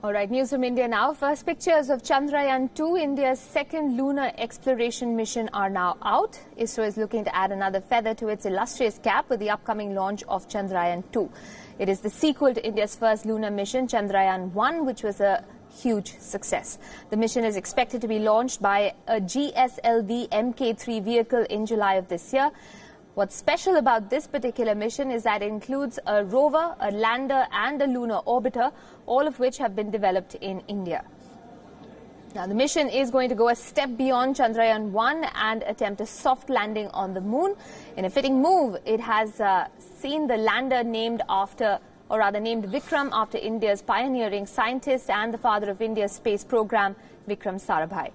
All right, news from India now. First pictures of Chandrayaan-2, India's second lunar exploration mission, are now out. ISRO is looking to add another feather to its illustrious cap with the upcoming launch of Chandrayaan-2. It is the sequel to India's first lunar mission, Chandrayaan-1, which was a huge success. The mission is expected to be launched by a GSLV MK3 vehicle in July of this year. What's special about this particular mission is that it includes a rover, a lander and a lunar orbiter, all of which have been developed in India. Now, the mission is going to go a step beyond Chandrayaan-1 and attempt a soft landing on the moon. In a fitting move, it has seen the lander named Vikram after India's pioneering scientist and the father of India's space program, Vikram Sarabhai.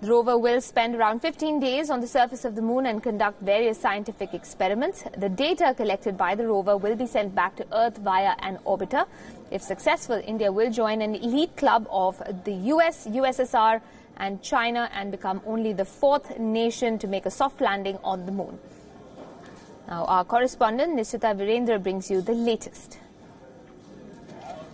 The rover will spend around 15 days on the surface of the moon and conduct various scientific experiments. The data collected by the rover will be sent back to Earth via an orbiter. If successful, India will join an elite club of the US, USSR and China and become only the fourth nation to make a soft landing on the moon. Now, our correspondent Nishchita Virendra brings you the latest.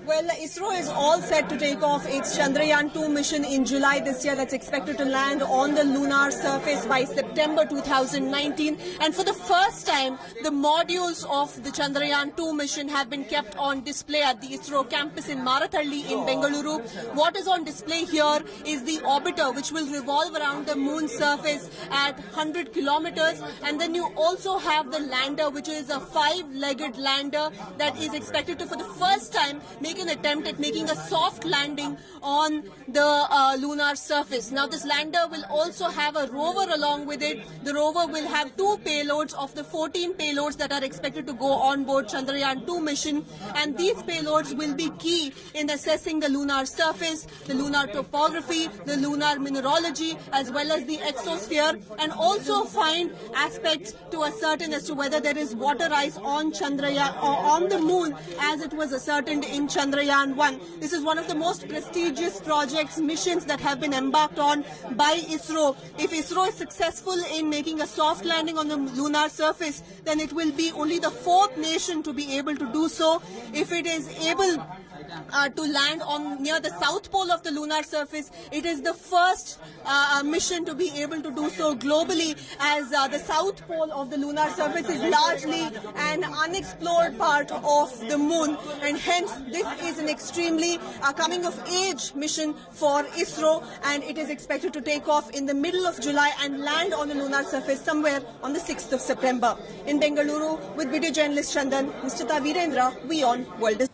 Well, ISRO is all set to take off its Chandrayaan-2 mission in July this year. That's expected to land on the lunar surface by September 2019. And for the first time, the modules of the Chandrayaan-2 mission have been kept on display at the ISRO campus in Marathalli in Bengaluru. What is on display here is the orbiter, which will revolve around the moon's surface at 100 kilometers. And then you also have the lander, which is a five-legged lander that is expected to, for the first time, make an attempt at making a soft landing on the lunar surface. Now, this lander will also have a rover along with it. The rover will have two payloads of the 14 payloads that are expected to go on board Chandrayaan-2 mission. And these payloads will be key in assessing the lunar surface, the lunar topography, the lunar mineralogy, as well as the exosphere, and also find aspects to ascertain as to whether there is water ice on Chandrayaan or on the moon, as it was ascertained in Chandrayaan-1. This is one of the most prestigious missions that have been embarked on by ISRO. If ISRO is successful in making a soft landing on the lunar surface, then it will be only the fourth nation to be able to do so. If it is able to land on near the south pole of the lunar surface, it is the first mission to be able to do so globally, as the south pole of the lunar surface is largely an unexplored part of the moon, and hence this is an extremely coming of age mission for ISRO, and it is expected to take off in the middle of July and land on the lunar surface somewhere on the 6th of September. In Bengaluru, with video journalist Chandan, Nishchita Virendra, WION World.